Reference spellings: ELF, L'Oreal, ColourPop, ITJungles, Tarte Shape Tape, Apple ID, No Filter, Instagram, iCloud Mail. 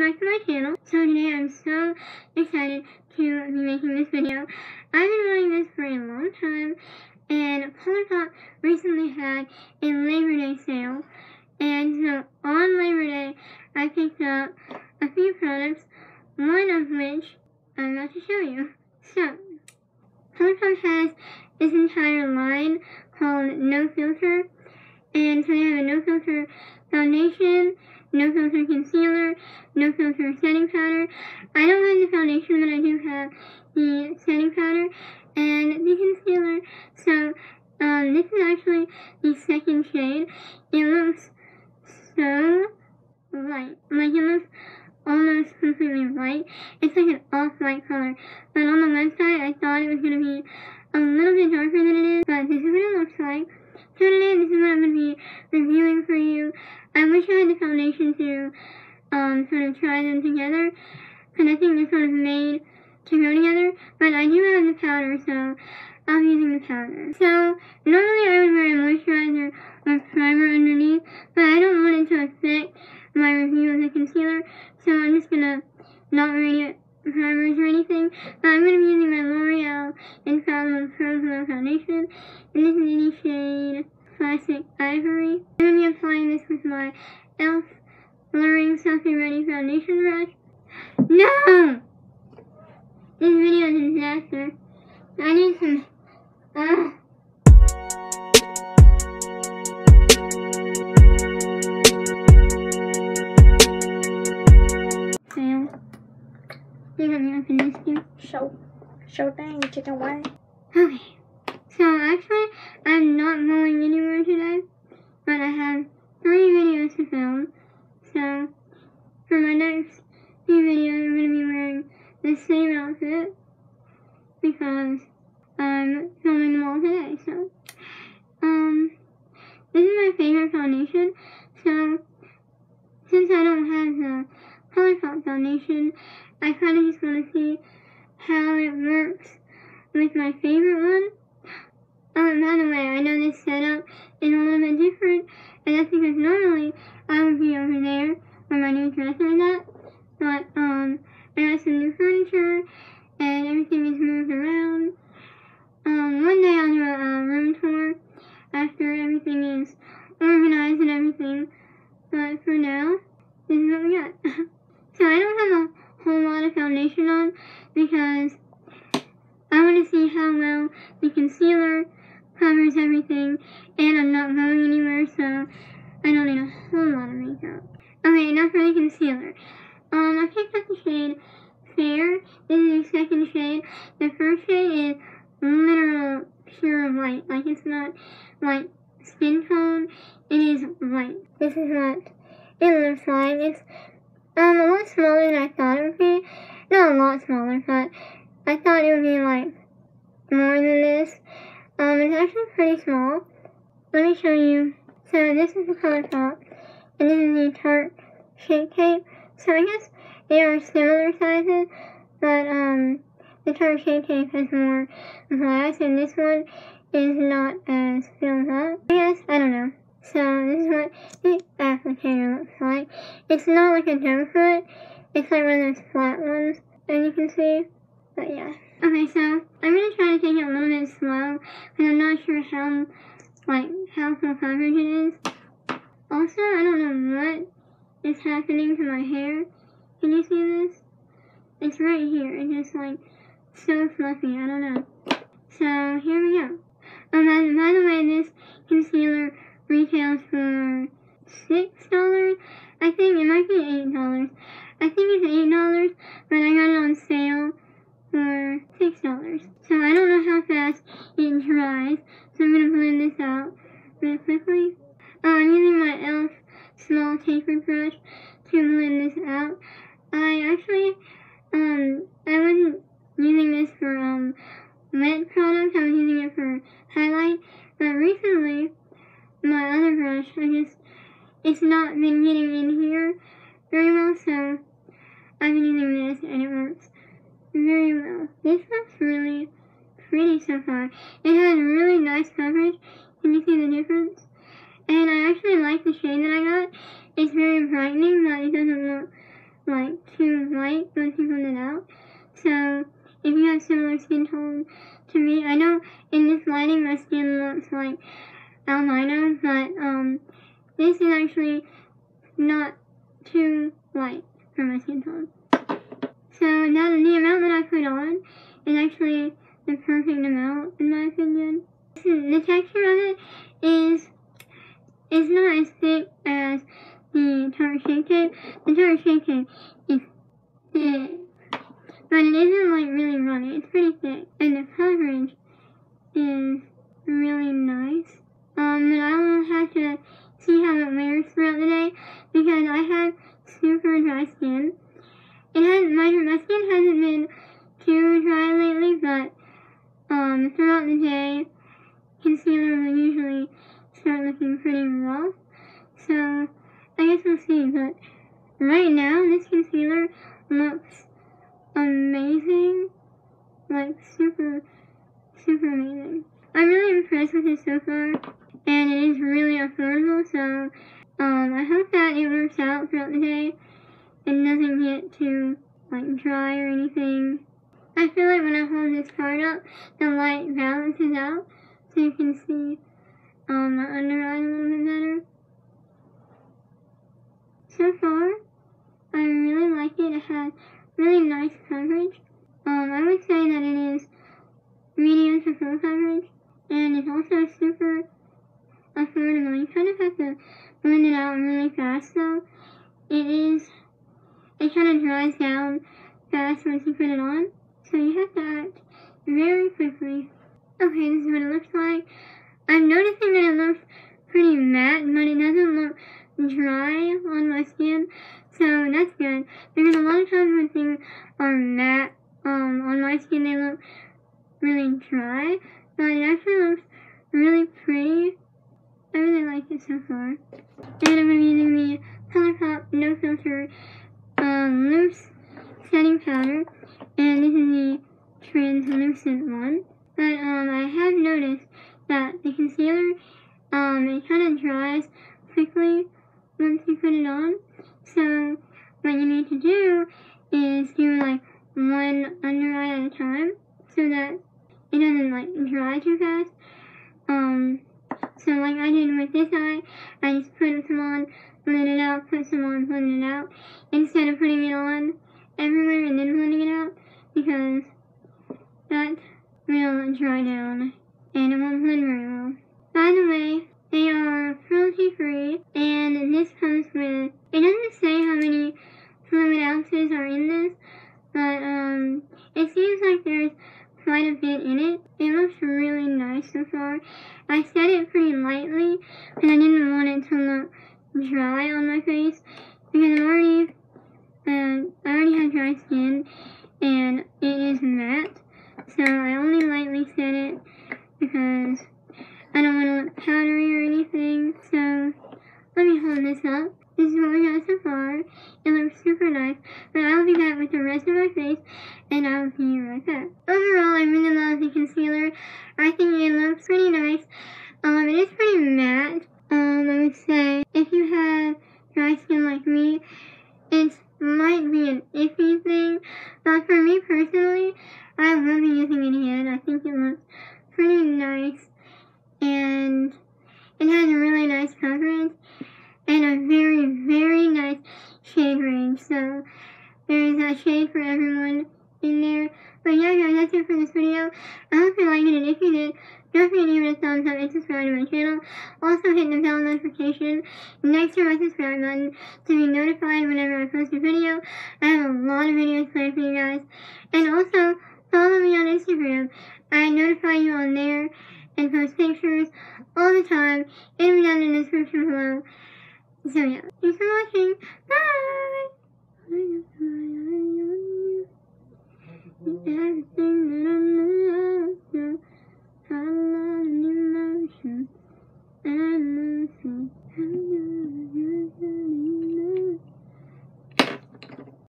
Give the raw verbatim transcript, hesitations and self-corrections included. welcome back to my channel. So today I'm so excited to be making this video. I've been wanting this for a long time, and ColourPop recently had a Labor Day sale, and so on Labor Day I picked up a few products, one of which I'm about to show you. So ColourPop has this entire line called No Filter, and so they have a No Filter foundation, No Filter concealer, No Filter setting powder. I don't have the foundation, but I do have the setting powder and the concealer. So um, this is actually the second shade. It looks so light. Like, it looks almost completely white. It's like an off-white color. But on the website, I thought it was going to be a little bit darker than it is, but this is what it looks like. So today, this is what I'm going to be reviewing for you. I wish I had the foundation to um, sort of try them together, because I think they're sort of made to go together, but I do have the powder, so I'm using the powder. So, normally I would wear a moisturizer or primer underneath, but I don't want it to affect my review of the concealer, so I'm just going to not wear any primers or anything, but I'm going to be using my L'Oreal Infallible Pro Glow Foundation, and this is in the shade Classic Ivory. I'm going to be applying this with my E L F Blurring Selfie Ready Foundation Brush. No! This video is a disaster. I need some... Ugh. Fail. You got me open this too? Sure. Sure thing, chicken wire. Okay. So actually, I'm not going anywhere today, but I have three videos to film. So for my next few videos, I'm going to be wearing the same outfit because I'm filming them all today. So um, this is my favorite foundation. So since I don't have the ColourPop foundation, I kind of just want to see how it works with my favorite one. Oh, and by the way, I know this setup is a little bit different, and that's because normally I would be over there with my new dresser and that, but um, I got some new furniture, and everything is moved around. Um, one day I'll do a, a room tour after everything is organized and everything, but for now, this is what we got. So I don't have a whole lot of foundation on, because I want to see how well the concealer covers everything, and I'm not going anywhere, so I don't need a whole lot of makeup. Okay, now for the concealer. Um, I picked up the shade Fair. This is the second shade. The first shade is literal pure white. Like, it's not like skin tone. It is white. This is what it looks like. It's um, a lot smaller than I thought it would be. Not a lot smaller, but I thought it would be like more than this. Um, it's actually pretty small. Let me show you. So this is the ColourPop, and this is the Tarte Shape Tape. So I guess they are similar sizes, but um, the Tarte Shape Tape has more glass, and this one is not as filled up. I guess, I don't know. So this is what the applicator looks like. It's not like a jump foot. It's like one of those flat ones, and you can see. But yeah. Okay, so I'm gonna try to take it a little bit slow, because I'm not sure how, like, how full coverage it is. Also, I don't know what is happening to my hair. Can you see this? It's right here. It's just like so fluffy. I don't know. So here we go. Um, by, by the way, this concealer retails for six dollars. I think it might be eight dollars. I think it's eight dollars, but I got it on sale for six dollars. So I don't know how fast it dries, so I'm gonna blend this out really quickly. Oh, I'm using my E L F small tapered brush to blend this out. I actually um I wasn't using this for um wet product, I was using it for highlight, but recently my other brush, I just it's not been getting in here very well, so I've been using this and it works very well. This looks really pretty so far. It has really nice coverage. Can you see the difference? And I actually like the shade that I got. It's very brightening, but it doesn't look like working on it out. So if you have similar skin tone to me, I know in this lighting my skin looks like albino, but um, this is actually not too light for my skin tone. So now the amount that I put on is actually the perfect amount in my opinion. The texture of it is is not as thick as the Tarte Shape Tape. The Tarte Shape Tape is thick, but it isn't like really runny. It's pretty thick, and the coverage is really nice. Um, but I will have to see how it wears throughout the day because I have super dry skin. It hasn't my my skin hasn't been too dry lately, but um, throughout the day, concealer will usually start looking pretty rough. So I guess we'll see. But right now, this concealer looks amazing, like super, super amazing. I'm really impressed with it so far, and it is really affordable. So um, I hope that it works out throughout the day and doesn't get too like dry or anything. I feel like when I hold this card up, the light balances out, so you can see um, my under eye a little bit better. So far, I really like it. It has really nice coverage. Um, I would say that it is medium to full coverage, and it's also super affordable. You kind of have to blend it out really fast though. It is, it kind of dries down fast once you put it on, so you have to act very quickly. Okay, this is what it looks like. I'm noticing that it looks pretty matte, but it doesn't look dry on my skin, so that's good. Because a lot of times when things are matte um, on my skin, they look really dry, but it actually looks really pretty. I really like it so far. And I'm going to be using the ColourPop No Filter um, Loose Setting Powder, and this is the translucent one. But um, I have noticed that the concealer, um, it kind of dries quickly once you put it on. So what you need to do is do like one under eye at a time so that it doesn't like dry too fast. Um, so like I did with this eye, I just put some on, blend it out, put some on, blend it out, instead of putting it on everywhere and then blending it out, because that will dry down and it won't blend very well. By the way, they are cruelty free, and this comes with, it doesn't say how many fluid ounces are in this, but um, it seems like there's quite a bit in it. It looks really nice so far. I set it pretty lightly because I didn't want it to look dry on my face, because I'm already, uh, I already have dry skin and it is matte. So I only lightly set it because I don't want to look powdery or anything. So let me hold this up. This is what we got so far. It looks super nice. But I'll be back with the rest of my face, and I'll be right back. Overall, I really love the concealer. I think it looks pretty nice. Um, it is pretty matte. Um, I would say if you have dry skin like me, it might be an iffy thing. But for me personally, I will be using it again. I think it looks pretty nice, and it has a really nice coverage and a very, very nice shade range. So there is that shade for everyone in there. But yeah, guys, that's it for this video. I hope you liked it, and if you did, don't forget to give it a thumbs up and subscribe to my channel. Also, hit the bell notification next to my subscribe button to be notified whenever I post a video. I have a lot of videos planned for you guys, and also follow me on Instagram. I notify you on there and post pictures all the time. It'll be down in the description below. So yeah, thanks for watching. Bye! Everything that I know.